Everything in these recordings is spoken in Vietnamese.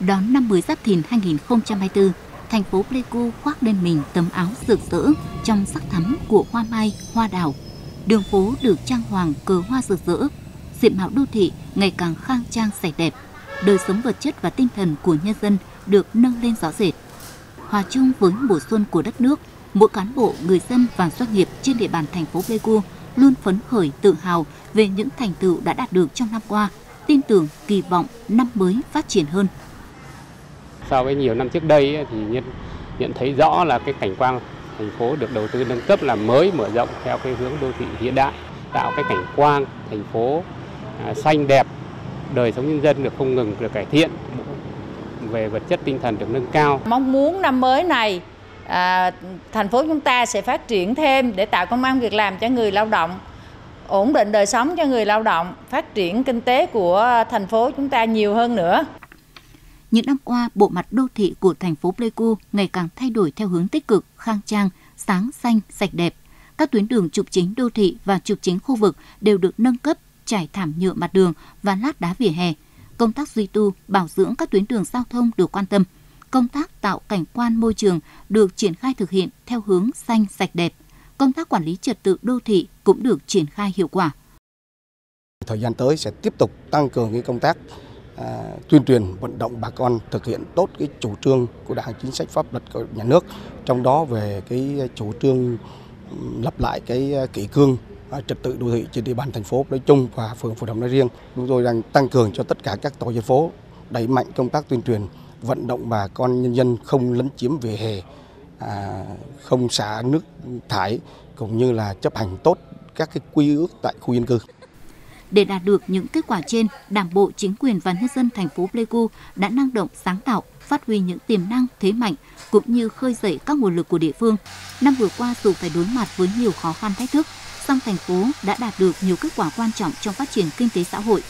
đón năm mới Giáp Thìn 2024, thành phố Pleiku khoác lên mình tấm áo rực rỡ trong sắc thắm của hoa mai, hoa đào. Đường phố được trang hoàng cờ hoa rực rỡ, diện mạo đô thị ngày càng khang trang sạch đẹp, đời sống vật chất và tinh thần của nhân dân được nâng lên rõ rệt. Hòa chung với mùa xuân của đất nước, mỗi cán bộ, người dân và doanh nghiệp trên địa bàn thành phố Pleiku luôn phấn khởi, tự hào về những thành tựu đã đạt được trong năm qua, tin tưởng, kỳ vọng năm mới phát triển hơn. So với nhiều năm trước đây thì nhận thấy rõ là cái cảnh quan thành phố được đầu tư nâng cấp, làm mới, mở rộng theo cái hướng đô thị hiện đại, tạo cái cảnh quan thành phố xanh đẹp, đời sống nhân dân được không ngừng được cải thiện, về vật chất tinh thần được nâng cao. Mong muốn năm mới này thành phố chúng ta sẽ phát triển thêm để tạo công ăn việc làm cho người lao động, ổn định đời sống cho người lao động, phát triển kinh tế của thành phố chúng ta nhiều hơn nữa. Những năm qua, bộ mặt đô thị của thành phố Pleiku ngày càng thay đổi theo hướng tích cực, khang trang, sáng xanh, sạch đẹp. Các tuyến đường trục chính đô thị và trục chính khu vực đều được nâng cấp, trải thảm nhựa mặt đường và lát đá vỉa hè. Công tác duy tu, bảo dưỡng các tuyến đường giao thông được quan tâm. Công tác tạo cảnh quan môi trường được triển khai thực hiện theo hướng xanh, sạch đẹp. Công tác quản lý trật tự đô thị cũng được triển khai hiệu quả. Thời gian tới sẽ tiếp tục tăng cường cái công tác tuyên truyền, vận động bà con thực hiện tốt cái chủ trương của Đảng, chính sách pháp luật của nhà nước, trong đó về cái chủ trương lập lại cái kỷ cương trật tự đô thị trên địa bàn thành phố nói chung và phường Phú Đồng nói riêng. Chúng tôi đang tăng cường cho tất cả các tổ dân phố, đẩy mạnh công tác tuyên truyền, vận động bà con nhân dân không lấn chiếm vỉa hè, không xả nước thải, cũng như là chấp hành tốt các cái quy ước tại khu dân cư. Để đạt được những kết quả trên, Đảng bộ, chính quyền và nhân dân thành phố Pleiku đã năng động, sáng tạo, phát huy những tiềm năng, thế mạnh cũng như khơi dậy các nguồn lực của địa phương. Năm vừa qua dù phải đối mặt với nhiều khó khăn, thách thức, song thành phố đã đạt được nhiều kết quả quan trọng trong phát triển kinh tế xã hội.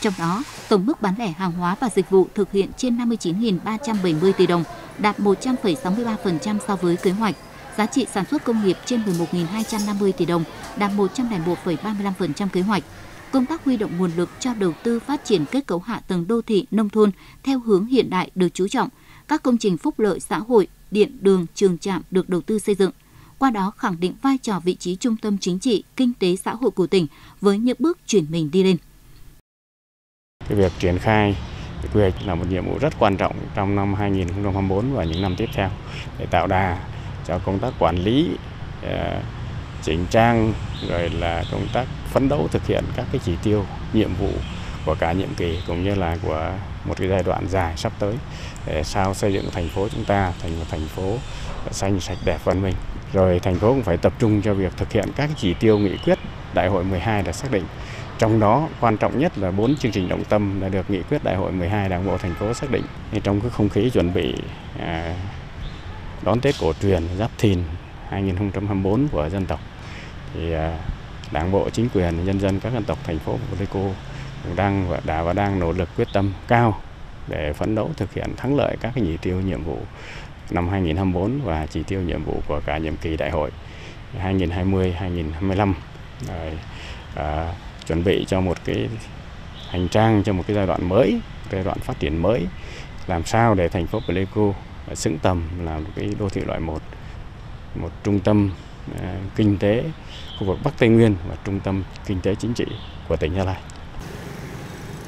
Trong đó, tổng mức bán lẻ hàng hóa và dịch vụ thực hiện trên 59.370 tỷ đồng, đạt 100,63% so với kế hoạch. Giá trị sản xuất công nghiệp trên 11.250 tỷ đồng, đạt 101,35% kế hoạch. Công tác huy động nguồn lực cho đầu tư phát triển kết cấu hạ tầng đô thị, nông thôn theo hướng hiện đại được chú trọng. Các công trình phúc lợi xã hội, điện, đường, trường trạm được đầu tư xây dựng. Qua đó khẳng định vai trò, vị trí trung tâm chính trị, kinh tế xã hội của tỉnh với những bước chuyển mình đi lên. Cái việc triển khai quy hoạch là một nhiệm vụ rất quan trọng trong năm 2024 và những năm tiếp theo để tạo đà cho công tác quản lý, chỉnh trang, rồi là công tác phấn đấu thực hiện các cái chỉ tiêu, nhiệm vụ của cả nhiệm kỳ cũng như là của một cái giai đoạn dài sắp tới để sao xây dựng thành phố chúng ta thành một thành phố xanh, sạch, đẹp, văn minh. Rồi thành phố cũng phải tập trung cho việc thực hiện các chỉ tiêu nghị quyết Đại hội 12 đã xác định. Trong đó quan trọng nhất là 4 chương trình trọng tâm đã được nghị quyết Đại hội 12 Đảng bộ thành phố xác định. Trong cái không khí chuẩn bị đón Tết cổ truyền Giáp Thìn 2024 của dân tộc thì Đảng bộ, chính quyền, nhân dân các dân tộc thành phố Pleiku đã và đang nỗ lực quyết tâm cao để phấn đấu thực hiện thắng lợi các chỉ tiêu nhiệm vụ năm 2024 và chỉ tiêu nhiệm vụ của cả nhiệm kỳ đại hội 2020-2025. Chuẩn bị cho một cái hành trang, cho một cái giai đoạn mới, giai đoạn phát triển mới, làm sao để thành phố Pleiku xứng tầm là một cái đô thị loại 1, một trung tâm kinh tế khu vực Bắc Tây Nguyên và trung tâm kinh tế chính trị của tỉnh Gia Lai.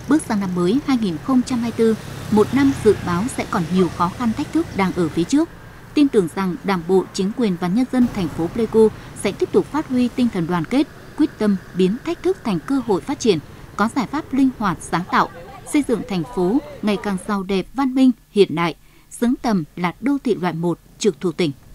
Bước sang năm mới 2024, một năm dự báo sẽ còn nhiều khó khăn, thách thức đang ở phía trước. Tin tưởng rằng Đảng bộ, chính quyền và nhân dân thành phố Pleiku sẽ tiếp tục phát huy tinh thần đoàn kết, quyết tâm biến thách thức thành cơ hội phát triển, có giải pháp linh hoạt, sáng tạo, xây dựng thành phố ngày càng giàu đẹp, văn minh, hiện đại, xứng tầm là đô thị loại 1 trực thuộc tỉnh.